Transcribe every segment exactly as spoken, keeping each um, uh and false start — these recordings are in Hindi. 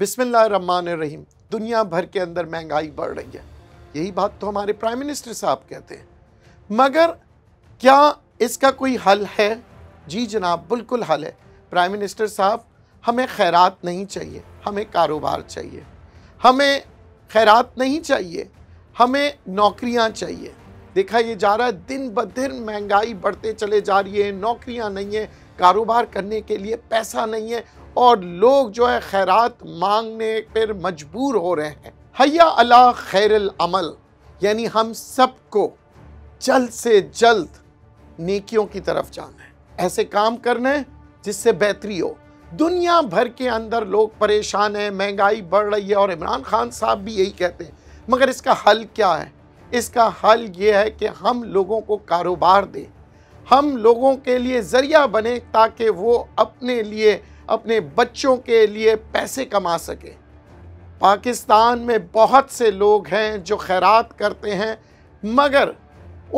बिस्मिल्लाहिर्रहमानिर्रहीम। दुनिया भर के अंदर महंगाई बढ़ रही है, यही बात तो हमारे प्राइम मिनिस्टर साहब कहते हैं, मगर क्या इसका कोई हल है? जी जनाब, बिल्कुल हल है। प्राइम मिनिस्टर साहब, हमें खैरात नहीं चाहिए, हमें कारोबार चाहिए। हमें खैरात नहीं चाहिए, हमें नौकरियां चाहिए। देखा ये जा रहा है, दिन ब दिन महंगाई बढ़ते चले जा रही है, नौकरियां नहीं है, कारोबार करने के लिए पैसा नहीं है और लोग जो है खैरात मांगने पर मजबूर हो रहे हैं। हया अला खैरुल अमल, यानी हम सबको जल्द से जल्द नेकियों की तरफ जाना है, ऐसे काम करना है जिससे बेहतरी हो। दुनिया भर के अंदर लोग परेशान हैं, महंगाई बढ़ रही है और इमरान खान साहब भी यही कहते हैं, मगर इसका हल क्या है? इसका हल ये है कि हम लोगों को कारोबार दें, हम लोगों के लिए ज़रिया बने ताकि वो अपने लिए, अपने बच्चों के लिए पैसे कमा सकें। पाकिस्तान में बहुत से लोग हैं जो खैरात करते हैं, मगर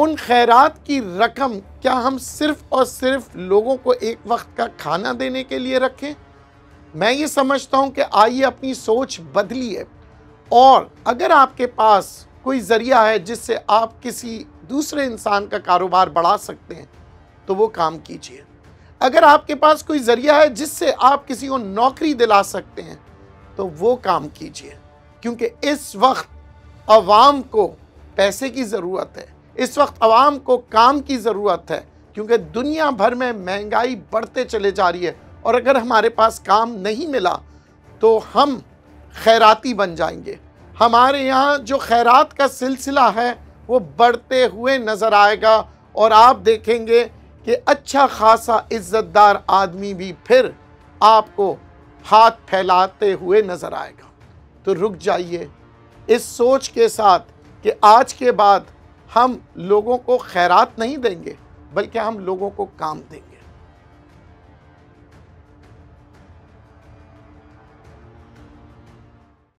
उन खैरात की रकम क्या हम सिर्फ़ और सिर्फ लोगों को एक वक्त का खाना देने के लिए रखें? मैं ये समझता हूँ कि आइए अपनी सोच बदलिए और अगर आपके पास कोई ज़रिया है जिससे आप किसी दूसरे इंसान का कारोबार बढ़ा सकते हैं तो वो काम कीजिए। अगर आपके पास कोई ज़रिया है जिससे आप किसी को नौकरी दिला सकते हैं तो वो काम कीजिए, क्योंकि इस वक्त आवाम को पैसे की ज़रूरत है, इस वक्त आवाम को काम की ज़रूरत है, क्योंकि दुनिया भर में महंगाई बढ़ते चले जा रही है और अगर हमारे पास काम नहीं मिला तो हम खैराती बन जाएंगे। हमारे यहाँ जो खैरात का सिलसिला है वो बढ़ते हुए नज़र आएगा और आप देखेंगे कि अच्छा खासा इज़्ज़तदार आदमी भी फिर आपको हाथ फैलाते हुए नज़र आएगा। तो रुक जाइए इस सोच के साथ कि आज के बाद हम लोगों को खैरात नहीं देंगे बल्कि हम लोगों को काम देंगे।